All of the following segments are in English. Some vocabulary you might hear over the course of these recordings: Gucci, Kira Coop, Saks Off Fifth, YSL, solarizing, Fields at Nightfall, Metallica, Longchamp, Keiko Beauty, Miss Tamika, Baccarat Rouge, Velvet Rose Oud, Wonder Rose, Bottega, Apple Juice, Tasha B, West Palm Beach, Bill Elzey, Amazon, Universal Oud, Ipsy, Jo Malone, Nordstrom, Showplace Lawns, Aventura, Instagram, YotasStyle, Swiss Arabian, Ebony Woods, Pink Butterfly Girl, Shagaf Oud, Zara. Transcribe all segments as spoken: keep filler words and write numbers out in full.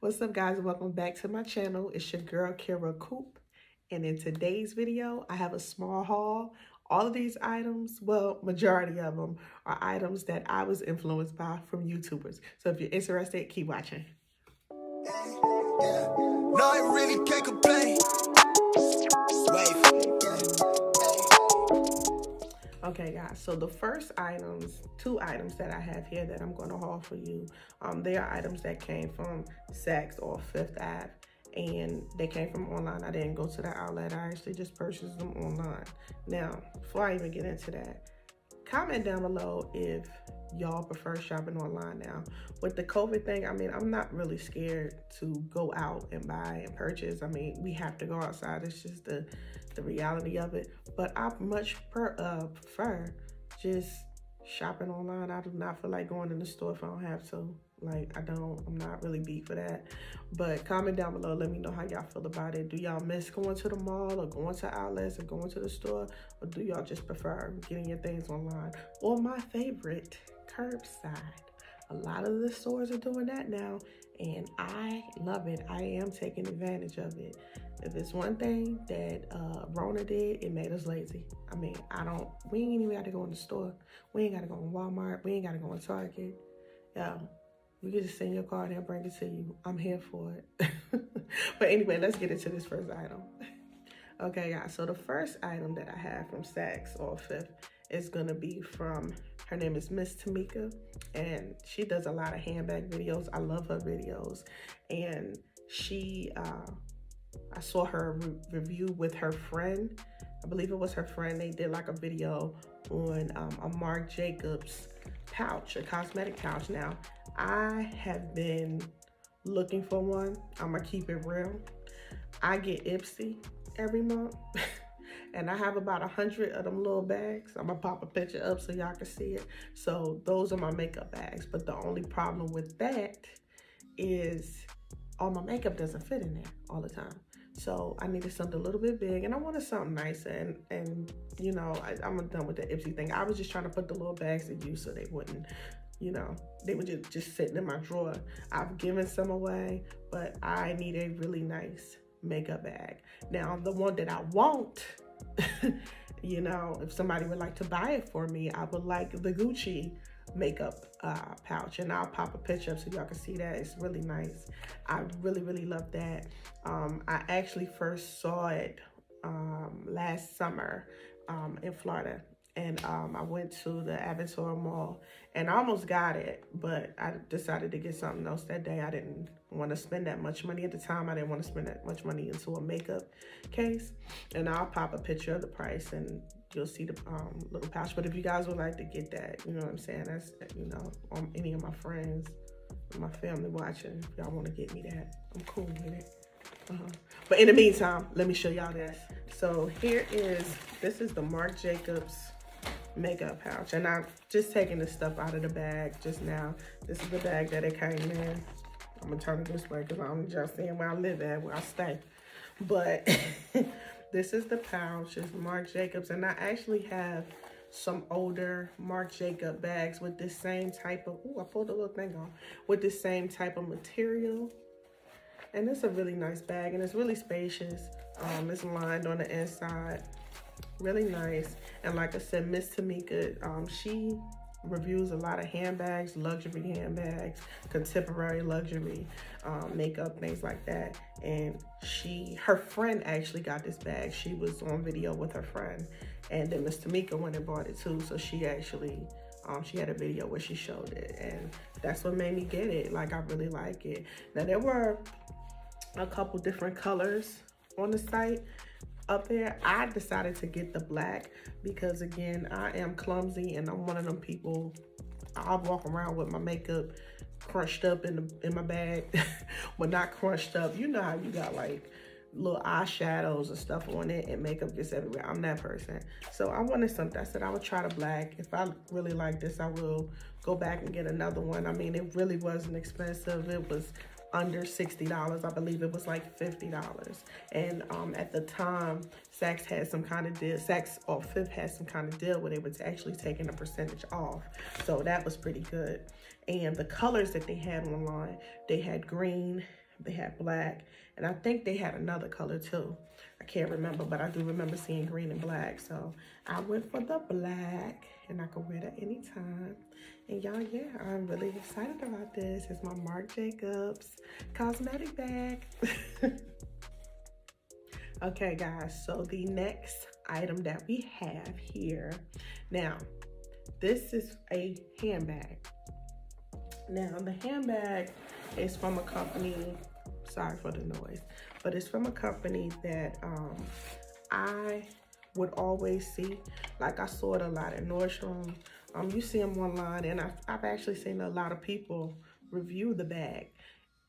What's up, guys? Welcome back to my channel. It's your girl Kira Coop, and in today's video I have a small haul. All of these items, well, majority of them are items that I was influenced by from YouTubers, so if you're interested, keep watching. Yeah, yeah. No, I really can't complain. Okay guys, so the first items, two items that I have here that I'm going to haul for you, um, they are items that came from Saks Off Fifth Avenue, and they came from online. I didn't go to the outlet, I actually just purchased them online. Now, before I even get into that, comment down below if y'all prefer shopping online now. With the COVID thing, I mean, I'm not really scared to go out and buy and purchase. I mean, we have to go outside. It's just the, the reality of it. But I much per, uh, prefer just shopping online. I do not feel like going in the store if I don't have to. Like, I don't, I'm not really beat for that. But comment down below, let me know how y'all feel about it. Do y'all miss going to the mall or going to outlets or going to the store? Or do y'all just prefer getting your things online? Or my favorite, curbside. A lot of the stores are doing that now, and I love it. I am taking advantage of it. If it's one thing that uh, Rona did, it made us lazy. I mean, I don't, we ain't even got to go in the store. We ain't got to go in Walmart. We ain't got to go in Target. Yeah. You can just send your card and I'll bring it to you. I'm here for it. But anyway, let's get into this first item. Okay, guys. So the first item that I have from Saks Off Fifth is going to be from, her name is Miss Tamika. And she does a lot of handbag videos. I love her videos. And she, uh, I saw her re review with her friend. I believe it was her friend. They did like a video on um, a Marc Jacobs pouch, a cosmetic pouch. Now, I have been looking for one. I'm gonna keep it real. I get Ipsy every month and I have about a hundred of them little bags. I'm gonna pop a picture up so y'all can see it. So those are my makeup bags, but the only problem with that is all my makeup doesn't fit in there all the time. So I needed something a little bit big, and I wanted something nicer, and, and you know, I, I'm done with the Ipsy thing. I was just trying to put the little bags to use so they wouldn't, you know, they were just, just sitting in my drawer. I've given some away, but I need a really nice makeup bag. Now, the one that I want, you know, if somebody would like to buy it for me, I would like the Gucci makeup uh, pouch, and I'll pop a picture up so y'all can see that. It's really nice. I really, really love that. Um, I actually first saw it um, last summer um, in Florida. And um, I went to the Aventura mall and I almost got it, but I decided to get something else that day. I didn't want to spend that much money at the time. I didn't want to spend that much money into a makeup case. And I'll pop a picture of the price and you'll see the um, little pouch. But if you guys would like to get that, you know what I'm saying? That's, you know, um, any of my friends, my family watching, if y'all want to get me that, I'm cool with it. Uh-huh. But in the meantime, let me show y'all this. So here is, this is the Marc Jacobs makeup pouch, and I'm just taking the stuff out of the bag just now. This is the bag that it came in. I'm gonna turn it this way because I'm just seeing where I live at, where I stay. But this is the pouch. It's Marc Jacobs, and I actually have some older Marc Jacobs bags with this same type of, oh, I pulled the little thing off, with this same type of material. And it's a really nice bag, and it's really spacious. Um, it's lined on the inside. Really nice. And like I said, Miss Tamika, um, she reviews a lot of handbags, luxury handbags, contemporary luxury, um, makeup, things like that. And she, her friend actually got this bag. She was on video with her friend, and then Miss Tamika went and bought it too. So she actually, um, she had a video where she showed it, and that's what made me get it. Like, I really like it. Now, there were a couple different colors on the site up there. I decided to get the black because, again, I am clumsy and I'm one of them people. I walk around with my makeup crushed up in the in my bag, but not crushed up. You know how you got like little eyeshadows and stuff on it, and makeup gets everywhere. I'm that person. So I wanted something. I said I would try the black. If I really like this, I will go back and get another one. I mean, it really wasn't expensive. It was under sixty dollars. I believe it was like fifty dollars. And um, at the time, Saks had some kind of deal. Saks Off Fifth had some kind of deal where they was actually taking a percentage off. So that was pretty good. And the colors that they had online, they had green, They had black, and I think they had another color too. I can't remember, but I do remember seeing green and black. So I went for the black, and I could wear that anytime. And y'all, yeah, I'm really excited about this. It's my Marc Jacobs cosmetic bag. Okay, guys, so the next item that we have here. Now, this is a handbag. Now, the handbag is from a company, sorry for the noise, but it's from a company that um, I would always see. Like, I saw it a lot at Nordstrom. Um, you see them online, and I've, I've actually seen a lot of people review the bag.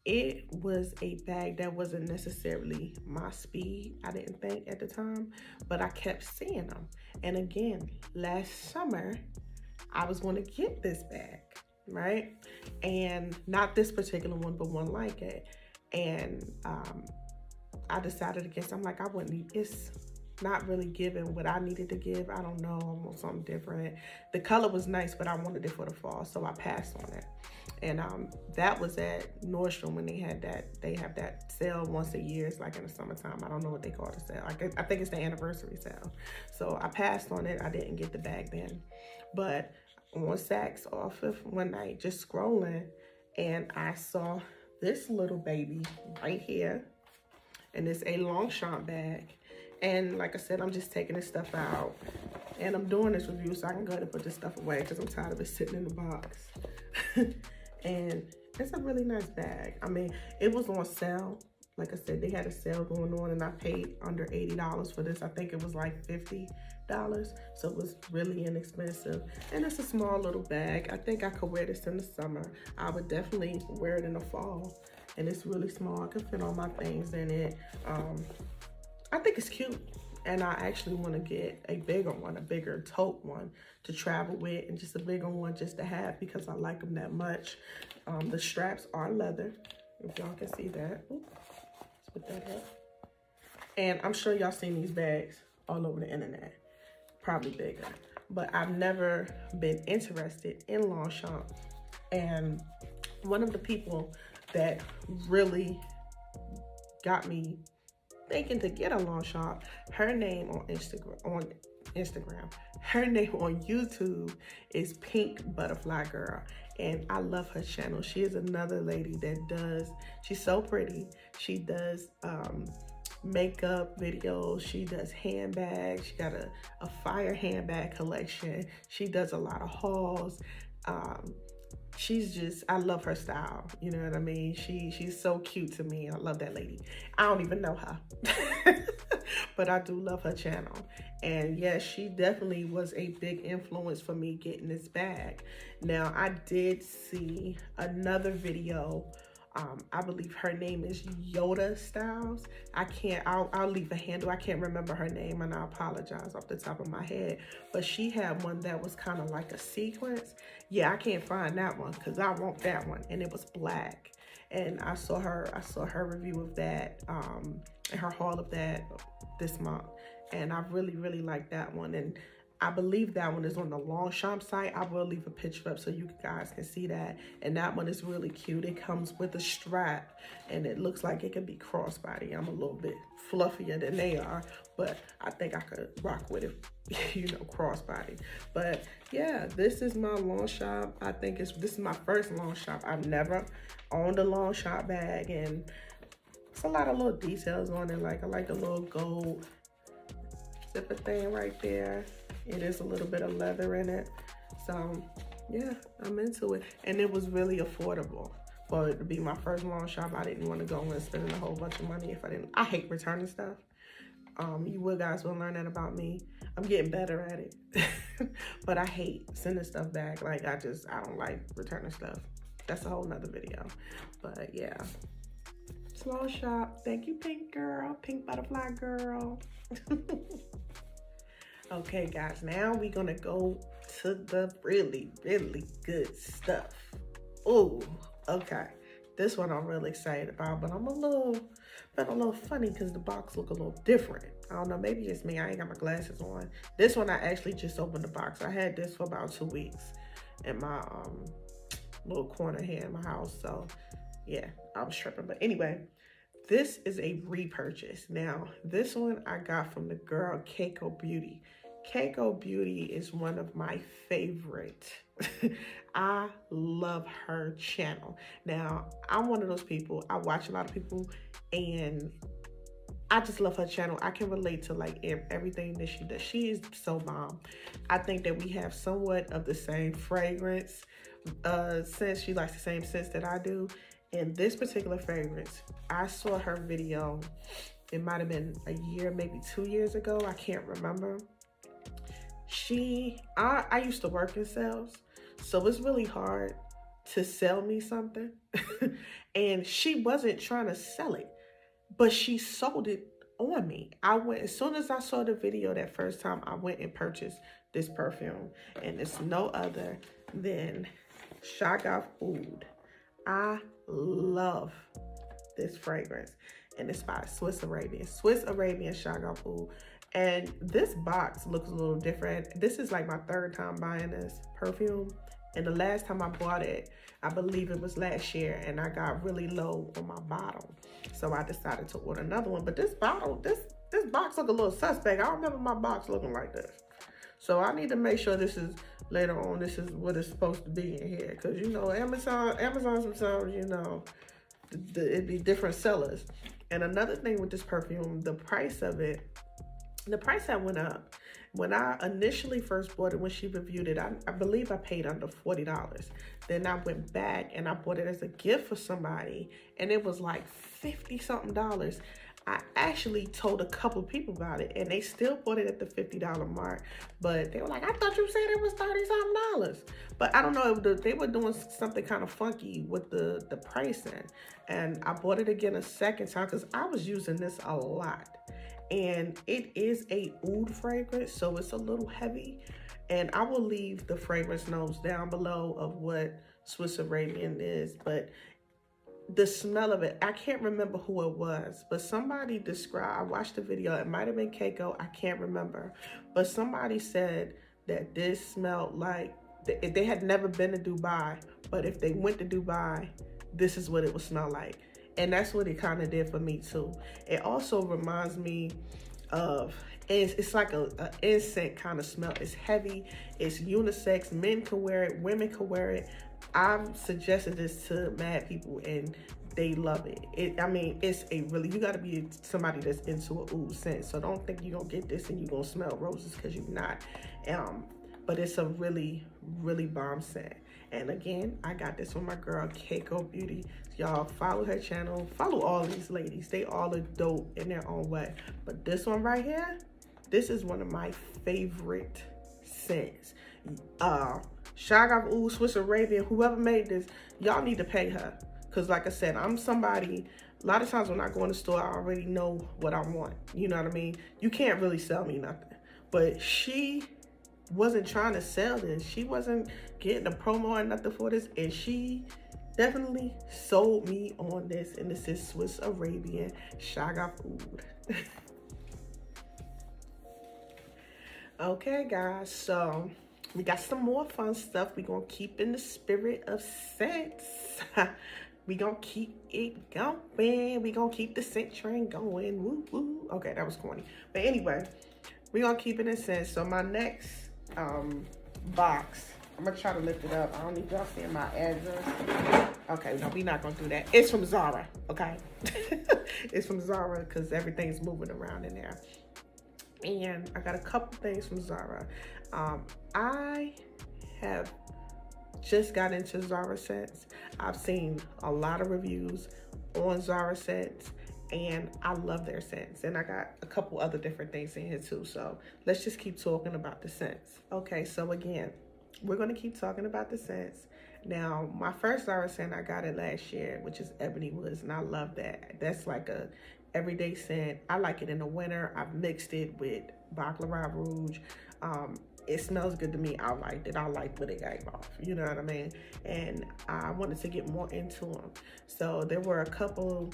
It was a bag that wasn't necessarily my speed, I didn't think at the time, but I kept seeing them. And again, last summer, I was gonna get this bag, right? And not this particular one, but one like it. And um, I decided against, I'm like, I wouldn't need, it's not really giving what I needed to give. I don't know, I want something different. The color was nice, but I wanted it for the fall, so I passed on it. And um, that was at Nordstrom when they had that, they have that sale once a year. It's like in the summertime. I don't know what they call the sale. I, guess, I think it's the anniversary sale. So I passed on it. I didn't get the bag then. But on Saks Off Fifth one night, just scrolling, and I saw this little baby right here. And it's a Longchamp bag. And like I said, I'm just taking this stuff out. And I'm doing this review so I can go ahead and put this stuff away because I'm tired of it sitting in the box. And it's a really nice bag. I mean, it was on sale. Like I said, they had a sale going on, and I paid under eighty dollars for this. I think it was like fifty dollars. So it was really inexpensive. And it's a small little bag. I think I could wear this in the summer. I would definitely wear it in the fall. And it's really small. I could fit all my things in it. Um, I think it's cute. And I actually want to get a bigger one, a bigger tote one to travel with, and just a bigger one just to have because I like them that much. Um, the straps are leather, if y'all can see that. Ooh, let's put that up. And I'm sure y'all seen these bags all over the internet, probably bigger. But I've never been interested in Longchamp. And one of the people that really got me thinking to get a Longchamp, her name on Instagram, on Instagram, her name on YouTube is Pink Butterfly Girl, and I love her channel. She is another lady that does, she's so pretty. She does um, makeup videos, she does handbags, she got a, a fire handbag collection. She does a lot of hauls. Um, She's just, I love her style. You know what I mean? She She's so cute to me. I love that lady. I don't even know her, but I do love her channel. And yes, yeah, she definitely was a big influence for me getting this bag. Now, I did see another video. Um, I believe her name is YotasStyle. I can't, I'll, I'll leave a handle. I can't remember her name, and I apologize off the top of my head. But she had one that was kind of like a sequence. Yeah, I can't find that one because I want that one. And it was black. And I saw her, I saw her review of that, um, her haul of that this month. And I really, really like that one. And I believe that one is on the Longchamp site. I will leave a picture up so you guys can see that. And that one is really cute. It comes with a strap, and it looks like it could be crossbody. I'm a little bit fluffier than they are, but I think I could rock with it, you know, crossbody. But yeah, this is my Longchamp. I think it's this is my first Longchamp. I've never owned a Longchamp bag, and it's a lot of little details on it. Like I like the little gold zipper thing right there. It is a little bit of leather in it. So yeah, I'm into it. And it was really affordable for it to be my first Longchamp. I didn't want to go and spend a whole bunch of money if I didn't. I hate returning stuff. Um, you will, guys will learn that about me. I'm getting better at it. But I hate sending stuff back. Like I just, I don't like returning stuff. That's a whole nother video. But yeah, it's Longchamp. Thank you, Pink Girl, Pink Butterfly Girl. Okay, guys, now we're gonna go to the really, really good stuff. Oh, okay. This one I'm really excited about, but I'm a little, but a little funny because the box look a little different. I don't know, maybe it's me. I ain't got my glasses on. This one, I actually just opened the box. I had this for about two weeks in my um, little corner here in my house. So yeah, I'm stripping. But anyway, this is a repurchase. Now, this one I got from the girl Keiko Beauty. Keiko Beauty is one of my favorite. I love her channel. Now, I'm one of those people, I watch a lot of people and I just love her channel. I can relate to like everything that she does. She is so bomb. I think that we have somewhat of the same fragrance uh, sense. She likes the same sense that I do. And this particular fragrance, I saw her video, it might have been a year, maybe two years ago. I can't remember. She, I, I used to work in sales, so it's really hard to sell me something. And she wasn't trying to sell it, but she sold it on me. I went, as soon as I saw the video that first time, I went and purchased this perfume. And it's no other than Shagaf Oud. I love this fragrance. And it's by Swiss Arabian. Swiss Arabian Shagaf Oud. And this box looks a little different. This is like my third time buying this perfume. And the last time I bought it, I believe it was last year, and I got really low on my bottle. So I decided to order another one. But this bottle, this, this box looked a little suspect. I don't remember my box looking like this. So I need to make sure this is, later on, this is what it's supposed to be in here. Because, you know, Amazon, Amazon sometimes, you know, th th it'd be different sellers. And another thing with this perfume, the price of it, the price that went up. When I initially first bought it, when she reviewed it, I, I believe I paid under forty dollars. Then I went back and I bought it as a gift for somebody, and it was like fifty something dollars. I actually told a couple people about it, and they still bought it at the fifty dollar mark, but they were like, I thought you said it was thirty something dollars. But I don't know, they were doing something kind of funky with the, the pricing. And I bought it again a second time because I was using this a lot. And it is a oud fragrance, so it's a little heavy. And I will leave the fragrance notes down below of what Swiss Arabian is, but the smell of it, I can't remember who it was, but somebody described, I watched the video, it might have been Keiko, I can't remember, but somebody said that this smelled like, they had never been to Dubai, but if they went to Dubai, this is what it would smell like. And that's what it kind of did for me too. It also reminds me of, it's, it's like a, a incense kind of smell. It's heavy, it's unisex, men can wear it, women can wear it. I've suggested this to mad people and they love it. It I mean, it's a really, you gotta be somebody that's into an oud scent. So don't think you're gonna get this and you're gonna smell roses, cause you're not. Um, but it's a really, really bomb scent. And again, I got this from my girl, Keiko Beauty. Y'all follow her channel, follow all these ladies. They all are dope in their own way. But this one right here, this is one of my favorite scents. Uh, Shagaf Oud, Swiss Arabian, whoever made this, y'all need to pay her. Cause like I said, I'm somebody, a lot of times when I go in the store, I already know what I want. You know what I mean? You can't really sell me nothing. But she wasn't trying to sell this. She wasn't getting a promo or nothing for this, and she definitely sold me on this. And this is Swiss Arabian Shagaf Oud. Okay guys, so we got some more fun stuff. We're gonna keep in the spirit of scents. We gonna keep it going. We gonna keep the scent train going. Woo woo. Okay, that was corny, but anyway, we're gonna keep it in scents. So my next um box, I'm gonna try to lift it up. I don't need y'all seeing my address. Okay, no, we're not gonna do that. It's from Zara, okay? It's from Zara because everything's moving around in there. And I got a couple things from Zara. Um, I have just got into Zara scents. I've seen a lot of reviews on Zara scents, and I love their scents. And I got a couple other different things in here too. So let's just keep talking about the scents. Okay, so again, we're gonna keep talking about the scents. Now, my first Zara scent, I got it last year, which is Ebony Woods, and I love that. That's like a everyday scent. I like it in the winter. I've mixed it with Baccarat Rouge. Um, it smells good to me. I liked it. I like what it gave off. You know what I mean? And I wanted to get more into them. So there were a couple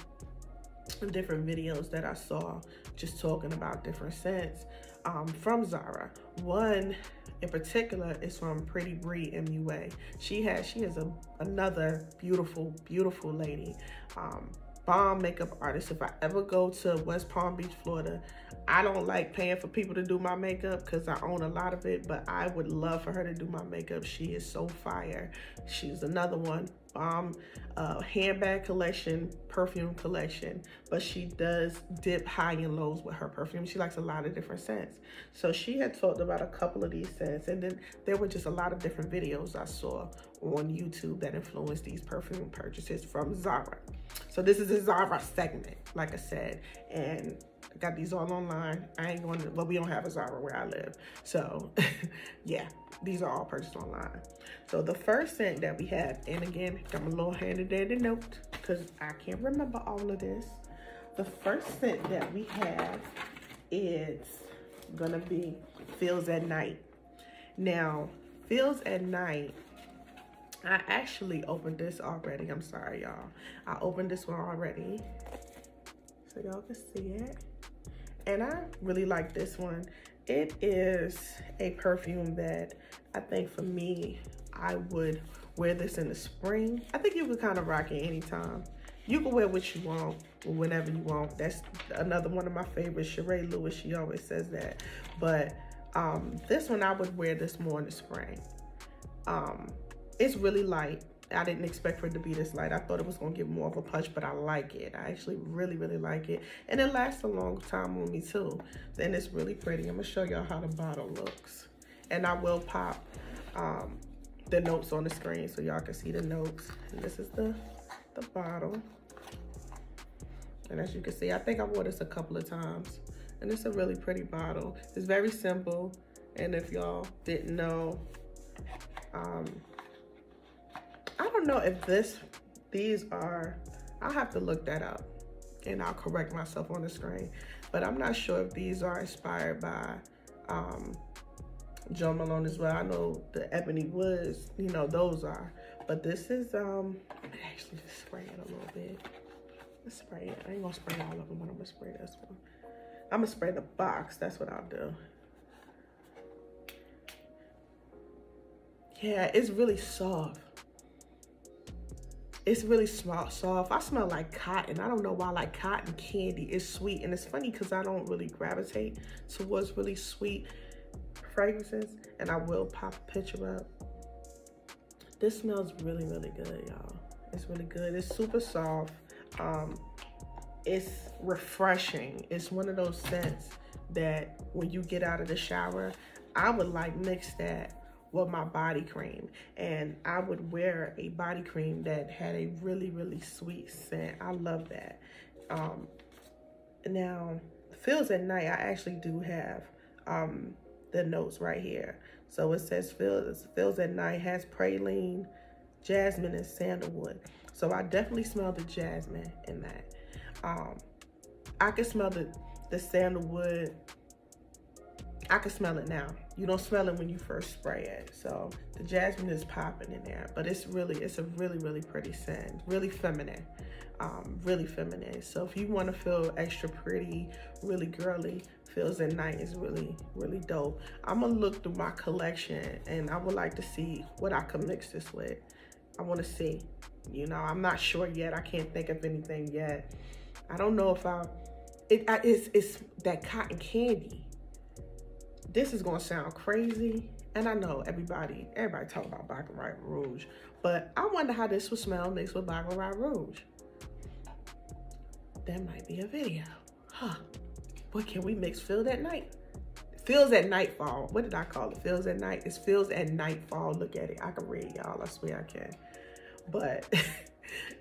different videos that I saw just talking about different scents. um, from Zara. One in particular is from Pretty Bri M U A. She has, she is a, another beautiful, beautiful lady. Um, bomb makeup artist. If I ever go to West Palm Beach, Florida, I don't like paying for people to do my makeup because I own a lot of it, but I would love for her to do my makeup. She is so fire. She's another one. Bomb uh, handbag collection, perfume collection, but she does dip high and lows with her perfume. She likes a lot of different scents. So she had talked about a couple of these scents, and then there were just a lot of different videos I saw on YouTube that influenced these perfume purchases from Zara. So this is a Zara segment, like I said, and I got these all online. I ain't going to, but we don't have a Zara where I live. So yeah, these are all purchased online. So the first scent that we have, and again, got my little handy-dandy note because I can't remember all of this. The first scent that we have is gonna be Fields at Night. Now, Fields at Night, I actually opened this already. I'm sorry, y'all. I opened this one already, so y'all can see it. And I really like this one. It is a perfume that I think for me, I would wear this in the spring. I think you could kind of rock it anytime. You can wear what you want, whenever you want. That's another one of my favorites, Cherie Lewis, she always says that. But um, this one, I would wear this more in the spring. Um, It's really light. I didn't expect for it to be this light. I thought it was gonna give more of a punch, but I like it. I actually really, really like it. And it lasts a long time on me too. Then it's really pretty. I'm gonna show y'all how the bottle looks. And I will pop um, the notes on the screen so y'all can see the notes. And this is the, the bottle. And as you can see, I think I wore this a couple of times. And it's a really pretty bottle. It's very simple. And if y'all didn't know, um, I don't know if this, these are, I'll have to look that up and I'll correct myself on the screen, but I'm not sure if these are inspired by um, Jo Malone as well. I know the Ebony Woods, you know, those are, but this is, um, actually just spray it a little bit. Let's spray it. I ain't gonna spray all of them, but I'm gonna spray this one. I'm gonna spray the box. That's what I'll do. Yeah, it's really soft. It's really small, soft. I smell like cotton. I don't know why I like cotton candy. It's sweet. And it's funny because I don't really gravitate towards really sweet fragrances. And I will pop a picture up. This smells really, really good, y'all. It's really good. It's super soft. Um, it's refreshing. It's one of those scents that when you get out of the shower, I would like mix that with my body cream, and I would wear a body cream that had a really, really sweet scent. I love that. Um, now, Fields at Night, I actually do have um, the notes right here. So it says Fields, Fields at Night has praline, jasmine, and sandalwood. So I definitely smell the jasmine in that. Um, I can smell the, the sandalwood. I can smell it now. You don't smell it when you first spray it. So the jasmine is popping in there, but it's really, it's a really, really pretty scent. Really feminine, um, really feminine. So if you want to feel extra pretty, really girly, Fields at Night is really, really dope. I'm gonna look through my collection and I would like to see what I could mix this with. I want to see, you know, I'm not sure yet. I can't think of anything yet. I don't know if I, it, I it's, it's that cotton candy. This is gonna sound crazy, and I know everybody, everybody talk about Baccarat Rouge, but I wonder how this would smell mixed with Baccarat Rouge. That might be a video, huh? What can we mix Fields at Night? Fields at Nightfall, what did I call it? Fields at Night, it's Fields at Nightfall, look at it. I can read, y'all, I swear I can. But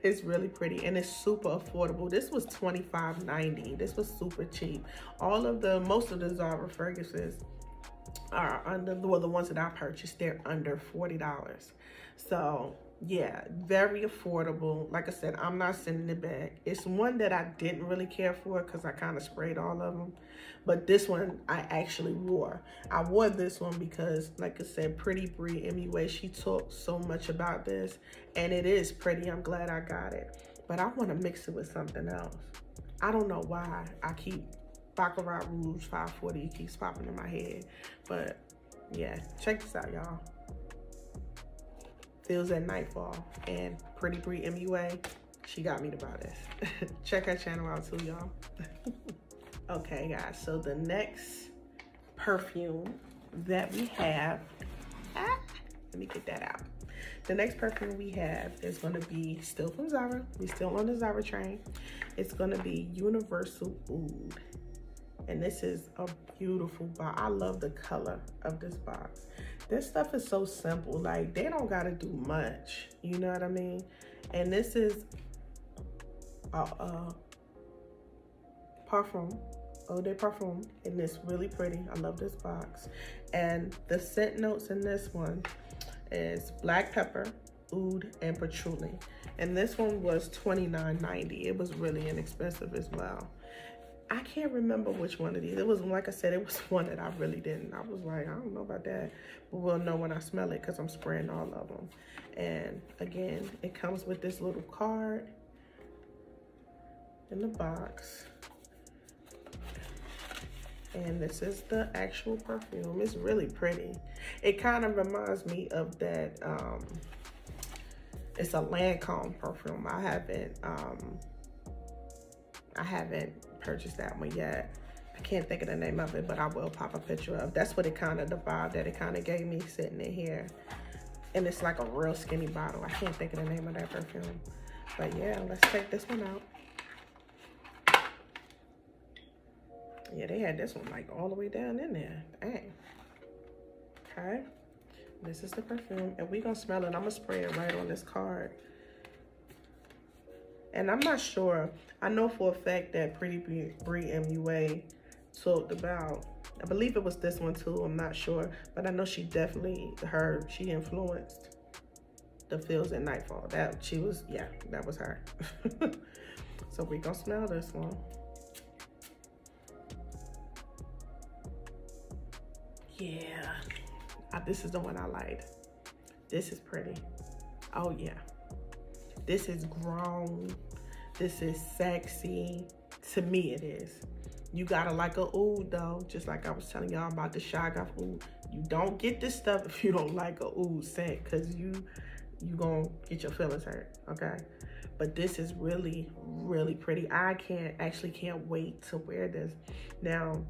it's really pretty and it's super affordable. This was twenty-five ninety, this was super cheap. All of the, most of the Zara fragrances are under, well, the ones that I purchased, they're under forty dollars. So yeah, very affordable. Like I said, I'm not sending it back. It's one that I didn't really care for because I kind of sprayed all of them, but this one I actually wore. I wore this one because, like I said, Pretty Bri M U A, she talked so much about this, and it is pretty. I'm glad I got it, but I want to mix it with something else. I don't know why I keep Baccarat Rouge five forty. It keeps popping in my head. But yeah, check this out, y'all. Fields at Nightfall and Pretty Bri M U A. She got me to buy this. Check her channel out too, y'all. Okay, guys, so the next perfume that we have, ah, let me get that out. The next perfume we have is gonna be still from Zara. We're still on the Zara train. It's gonna be Universal Oud. And this is a beautiful box. I love the color of this box. This stuff is so simple. Like, they don't gotta do much. You know what I mean? And this is a, a parfum, Eau de Parfum. And it's really pretty. I love this box. And the scent notes in this one is black pepper, oud, and patchouli. And this one was twenty-nine ninety. It was really inexpensive as well. I can't remember which one of these. It was, like I said, it was one that I really didn't. I was like, I don't know about that. But we'll know when I smell it because I'm spraying all of them. And again, it comes with this little card in the box. And this is the actual perfume. It's really pretty. It kind of reminds me of that, um, it's a Lancôme perfume. I haven't, um, I haven't purchased that one yet. I can't think of the name of it, but I will pop a picture of. That's what it kind of, the vibe that it kind of gave me sitting in here. And it's like a real skinny bottle. I can't think of the name of that perfume. But yeah, let's take this one out. Yeah, they had this one like all the way down in there. Dang. Okay. This is the perfume. And we're going to smell it. I'm going to spray it right on this card. And I'm not sure. I know for a fact that Pretty Bri M U A talked about, I believe it was this one too. I'm not sure. But I know she definitely, her, she influenced the Fields at Nightfall. That, she was, yeah, that was her. So we're going to smell this one. Yeah, I, this is the one I like. This is pretty. Oh yeah, this is grown. This is sexy. To me it is. You gotta like a oud though, just like I was telling y'all about the Shagaf Oud. You don't get this stuff if you don't like a oud scent, cause you, you gonna get your feelings hurt, okay? But this is really, really pretty. I can't, actually can't wait to wear this. Now,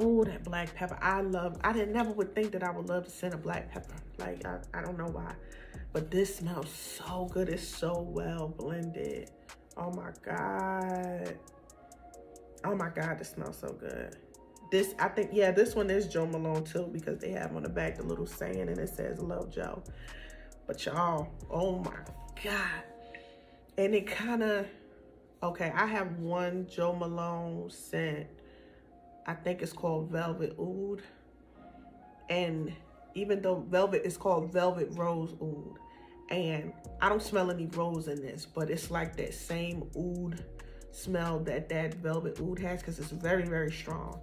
oh, that black pepper. I love, I didn't, never would think that I would love the scent of black pepper. Like, I, I don't know why. But this smells so good. It's so well blended. Oh my God. Oh my God, this smells so good. This, I think, yeah, this one is Jo Malone too, because they have on the back the little saying and it says, love Jo. But y'all, oh my God. And it kind of, okay, I have one Jo Malone scent. I think it's called Velvet Oud. And even though Velvet is called Velvet Rose Oud. And I don't smell any rose in this, but it's like that same oud smell that that Velvet Oud has, because it's very, very strong.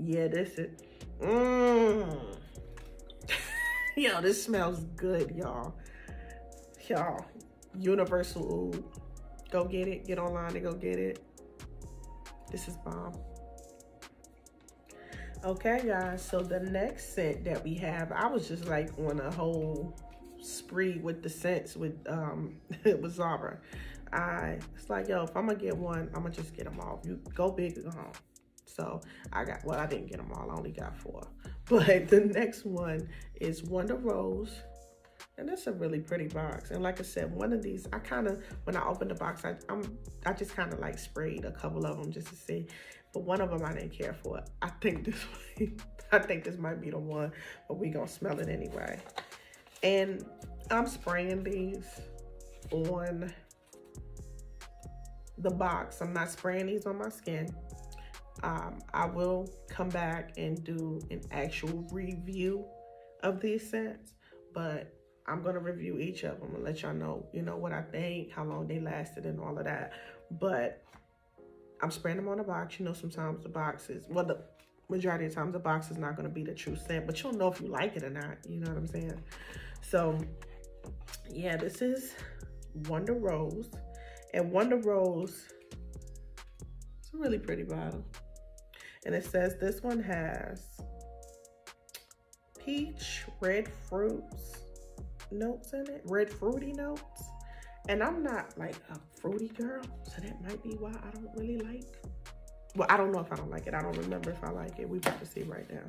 Yeah, this is, mmm. Yo, this smells good, y'all. Y'all, Universal Oud. Go get it, get online and go get it. This is bomb. Okay guys, so the next scent that we have, I was just like on a whole spree with the scents with um with Zara. I it's like, yo, if I'm gonna get one, I'm gonna just get them all. You go big or go home. So I got, well, I didn't get them all, I only got four. But the next one is Wonder Rose. And that's a really pretty box. And like I said, one of these, I kind of, when I opened the box, I I'm, I just kind of like sprayed a couple of them just to see. But one of them I didn't care for. I think this might, I think this might be the one, but we gonna smell it anyway. And I'm spraying these on the box. I'm not spraying these on my skin. Um, I will come back and do an actual review of these scents, but I'm gonna review each of them and let y'all know, you know, what I think, how long they lasted and all of that. But I'm spraying them on the box. You know, sometimes the boxes, well, the majority of the time the box is not gonna be the true scent, but you'll know if you like it or not, you know what I'm saying? So yeah, this is Wonder Rose. And Wonder Rose, it's a really pretty bottle. And it says this one has peach, red fruits notes in it, red fruity notes. And I'm not like a fruity girl, so that might be why I don't really like, well, I don't know if I don't like it. I don't remember if I like it. We're about to see right now.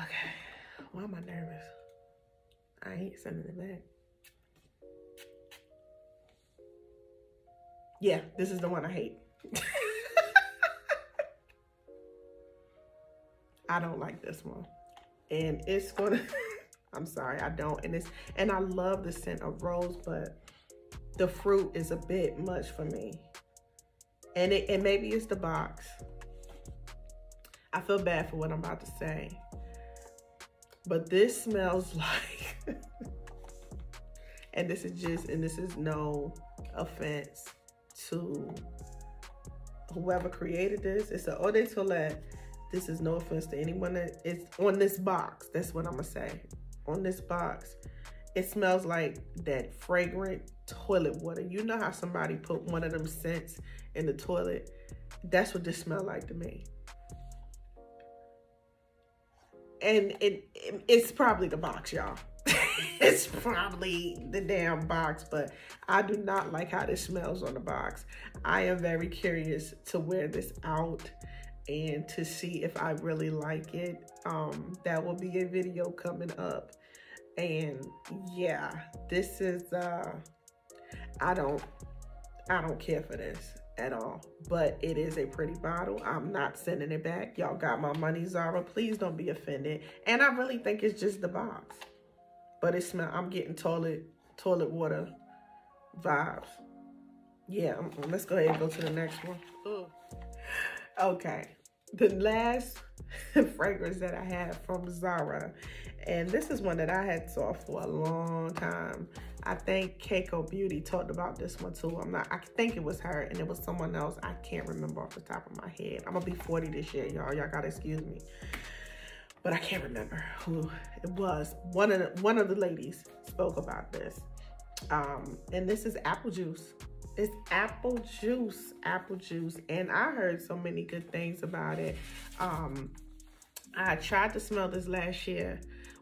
Okay, why am I nervous? I ain't sending it back. Yeah, this is the one I hate. I don't like this one. And it's gonna, I'm sorry, I don't. And it's, and I love the scent of rose, but the fruit is a bit much for me. And it, and maybe it's the box. I feel bad for what I'm about to say, but this smells like, and this is just, and this is no offense to whoever created this. It's an eau de toilette. This is no offense to anyone that is on this box. That's what I'm gonna say. On this box, it smells like that fragrant toilet water. You know how somebody put one of them scents in the toilet? That's what this smell like to me. And it, it it's probably the box, y'all. It's probably the damn box, but I do not like how this smells on the box. I am very curious to wear this out and to see if I really like it. Um, that will be a video coming up. And yeah, this is, uh, I don't, I don't care for this at all, but it is a pretty bottle. I'm not sending it back. Y'all got my money, Zara. Please don't be offended. And I really think it's just the box, but it smell, I'm getting toilet, toilet water vibes. Yeah, let's go ahead and go to the next one. Ooh. Okay, the last fragrance that I had from Zara, and this is one that I had saw for a long time. I think Keiko Beauty talked about this one too. I'm not, I think it was her and it was someone else. I can't remember off the top of my head. I'm gonna be forty this year, y'all. Y'all gotta excuse me. But I can't remember who it was. One of the, one of the ladies spoke about this. Um, and this is Apple Juice. It's Apple Juice, Apple Juice. And I heard so many good things about it. Um, I tried to smell this last year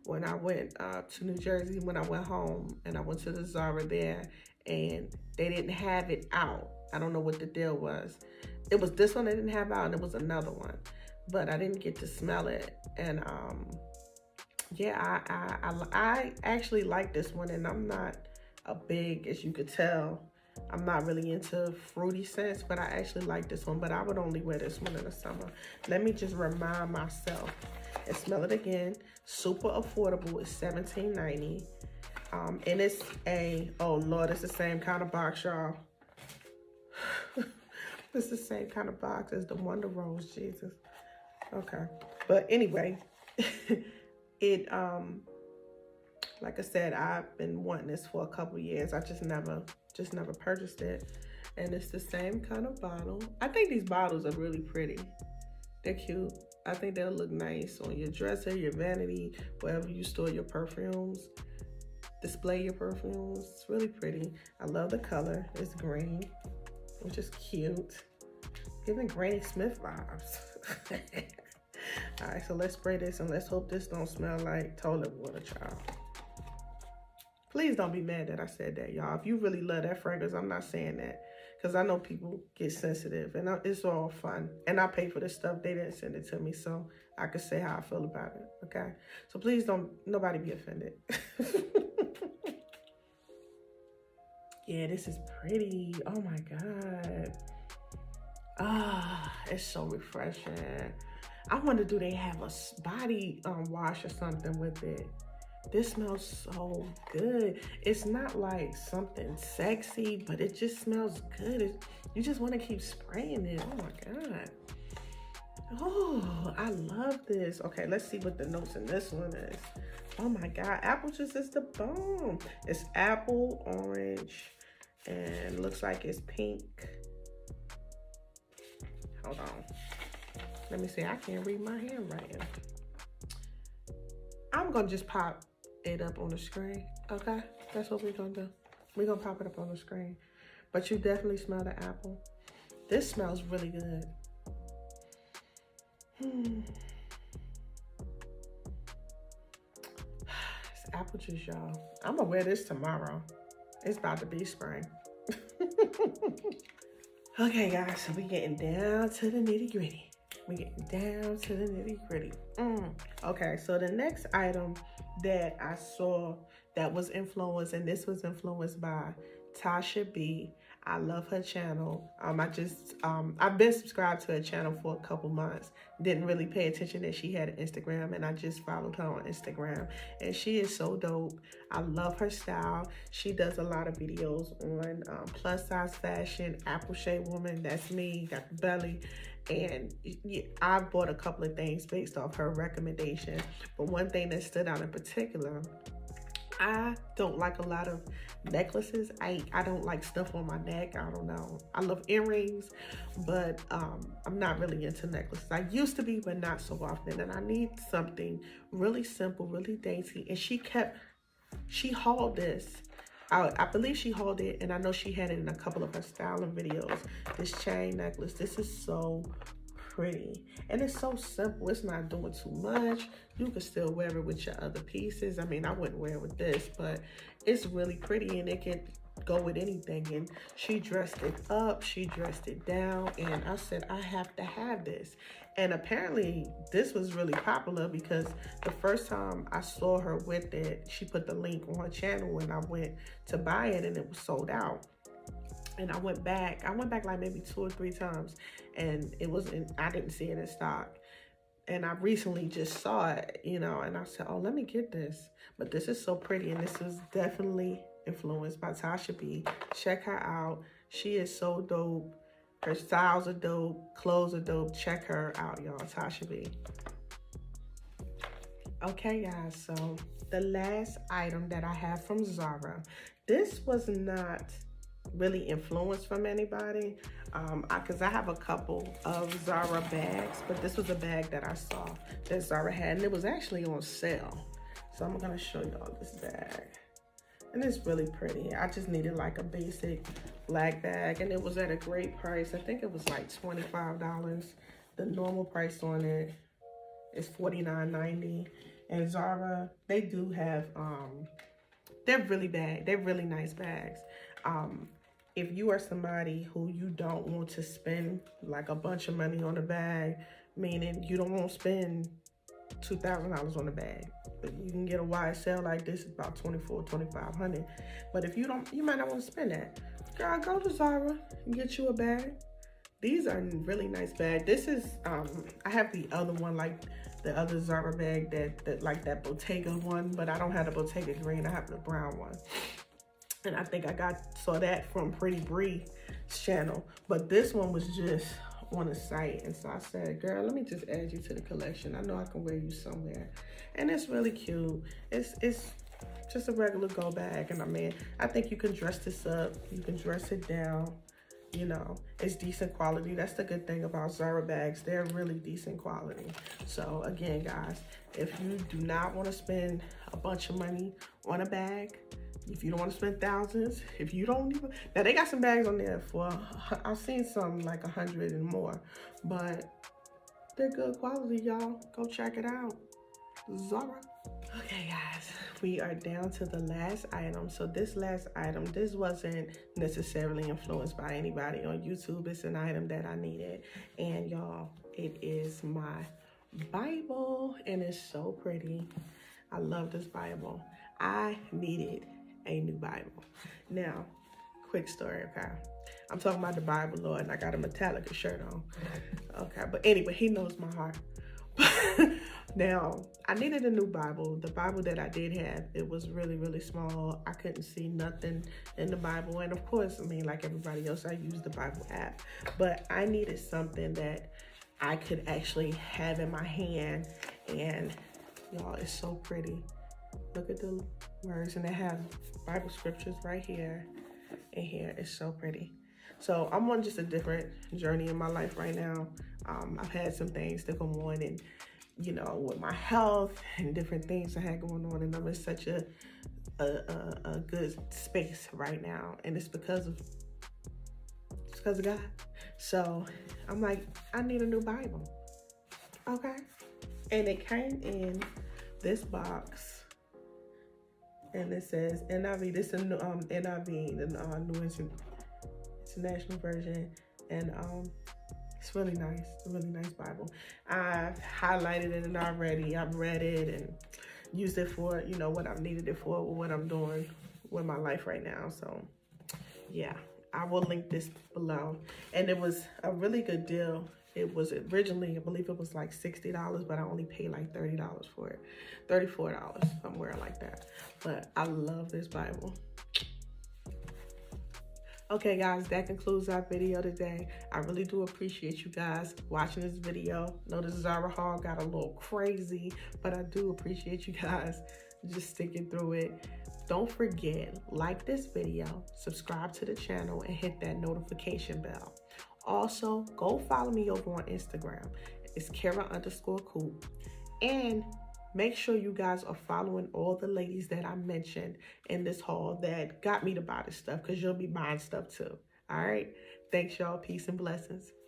when I went uh, to New Jersey, when I went home and I went to the Zara there and they didn't have it out. I don't know what the deal was. It was this one they didn't have out and it was another one, but I didn't get to smell it. And um, yeah, I, I, I, I actually like this one and I'm not a big, as you could tell, I'm not really into fruity scents, but I actually like this one, but I would only wear this one in the summer. Let me just remind myself and smell it again. Super affordable, it's seventeen ninety. Um, and it's a, oh Lord, it's the same kind of box, y'all. It's the same kind of box as the Wonder Rose, Jesus. Okay, but anyway, it, um, like I said, I've been wanting this for a couple years. I just never, just never purchased it. And it's the same kind of bottle. I think these bottles are really pretty. They're cute. I think they'll look nice on your dresser, your vanity, wherever you store your perfumes. Display your perfumes. It's really pretty. I love the color. It's green, which is cute. Giving Granny Smith vibes. All right, so let's spray this and let's hope this don't smell like toilet water, child. Please don't be mad that I said that, y'all. If you really love that fragrance, I'm not saying that. Because I know people get sensitive and it's all fun. And I pay for this stuff. They didn't send it to me, so I could say how I feel about it, okay? So please don't, nobody be offended. Yeah, this is pretty. Oh my God. Ah, it's so refreshing. I wonder, do they have a body um, wash or something with it? This smells so good. It's not like something sexy, but it just smells good. It, you just want to keep spraying it. Oh my God. Oh, I love this. Okay, let's see what the notes in this one is. Oh my God, apple juice is the bomb. It's apple, orange, and looks like it's pink. Hold on. Let me see, I can't read my handwriting. I'm gonna just pop it up on the screen, okay? That's what we're gonna do. We're gonna pop it up on the screen. But you definitely smell the apple. This smells really good. It's apple juice, y'all. I'm gonna wear this tomorrow. It's about to be spring. Okay, guys, so we're getting down to the nitty gritty. We're getting down to the nitty gritty. Mm. Okay, so the next item that I saw that was influenced, and this was influenced by Tasha B. I love her channel. Um, I just, um, I've been subscribed to her channel for a couple months. Didn't really pay attention that she had an Instagram, and I just followed her on Instagram. And she is so dope. I love her style. She does a lot of videos on um, plus size fashion, apple-shaped woman, that's me, got the belly. And I bought a couple of things based off her recommendation. But one thing that stood out in particular, I don't like a lot of necklaces. I, I don't like stuff on my neck. I don't know. I love earrings, but um, I'm not really into necklaces. I used to be, but not so often. And I need something really simple, really dainty. And she kept, she hauled this. I, I believe she hauled it, and I know she had it in a couple of her styling videos. This chain necklace. This is so pretty, and it's so simple. It's not doing too much. You can still wear it with your other pieces. I mean, I wouldn't wear it with this, but it's really pretty, and it can go with anything. And she dressed it up, she dressed it down, and I said, I have to have this. And apparently this was really popular, because the first time I saw her with it, she put the link on her channel, and I went to buy it, and it was sold out. And I went back, I went back like maybe two or three times, and it wasn't, I didn't see it in stock. And I recently just saw it, you know, and I said, oh, let me get this. But this is so pretty, and this was definitely influenced by Tasha B. Check her out. She is so dope. Her styles are dope. Clothes are dope. Check her out, y'all. Tasha B. Okay, guys, so the last item that I have from Zara. This was not really influenced from anybody, um I, cause I have a couple of Zara bags, but this was a bag that I saw that Zara had, and it was actually on sale. So I'm gonna show y'all this bag, and it's really pretty. I just needed like a basic black bag, and it was at a great price. I think it was like twenty-five dollars. The normal price on it is forty-nine ninety, and Zara, they do have um they're really bad they're really nice bags. Um, if you are somebody who you don't want to spend like a bunch of money on a bag, meaning you don't want to spend two thousand dollars on a bag, but you can get a Y S L like this, it's about twenty-four, twenty-five hundred. But if you don't, you might not want to spend that. Girl, go to Zara and get you a bag. These are really nice bags. This is, um, I have the other one, like the other Zara bag that, that like that Bottega one, but I don't have the Bottega green, I have the brown one. And I think I got saw that from Pretty Bri's channel. But this one was just on the site. And so I said, girl, let me just add you to the collection. I know I can wear you somewhere. And it's really cute. It's it's just a regular go bag. And I mean, I think you can dress this up. You can dress it down. You know, it's decent quality. That's the good thing about Zara bags. They're really decent quality. So again, guys, if you do not want to spend a bunch of money on a bag, if you don't want to spend thousands, if you don't even, now they got some bags on there for, I've seen some like a hundred and more, but they're good quality, y'all. Go check it out, Zara. Okay, guys, we are down to the last item. So this last item, this wasn't necessarily influenced by anybody on YouTube. It's an item that I needed, and y'all, it is my Bible, and it's so pretty. I love this Bible. I needed a new Bible. Now, quick story, okay? I'm talking about the Bible, Lord, and I got a Metallica shirt on. Okay, but anyway, he knows my heart. Now, I needed a new Bible. The Bible that I did have, it was really, really small. I couldn't see nothing in the Bible. And of course, I mean, like everybody else, I use the Bible app. But I needed something that I could actually have in my hand. And y'all, it's so pretty. Look at the words, and they have Bible scriptures right here and here. It's so pretty. So I'm on just a different journey in my life right now. Um, I've had some things that go on, and you know, with my health and different things I had going on, and I'm in such a a, a, a good space right now, and it's because of it's because of God. So I'm like, I need a new Bible. okay? And it came in this box, and it says N I V. This is um N I V, the uh, New International Version, and um it's really nice, really nice Bible. I've highlighted it and already I've read it and used it for, you know, what I've needed it for, what I'm doing with my life right now. So yeah, I will link this below. And it was a really good deal. It was originally, I believe it was like sixty dollars, but I only paid like thirty dollars for it. thirty-four dollars, somewhere like that. But I love this Bible. Okay guys, that concludes our video today. I really do appreciate you guys watching this video. I know the Zara haul got a little crazy, but I do appreciate you guys just sticking through it. Don't forget, like this video, subscribe to the channel, and hit that notification bell. Also, go follow me over on Instagram. It's Kira underscore Coop. And make sure you guys are following all the ladies that I mentioned in this haul that got me to buy this stuff, because you'll be buying stuff too. All right. Thanks, y'all. Peace and blessings.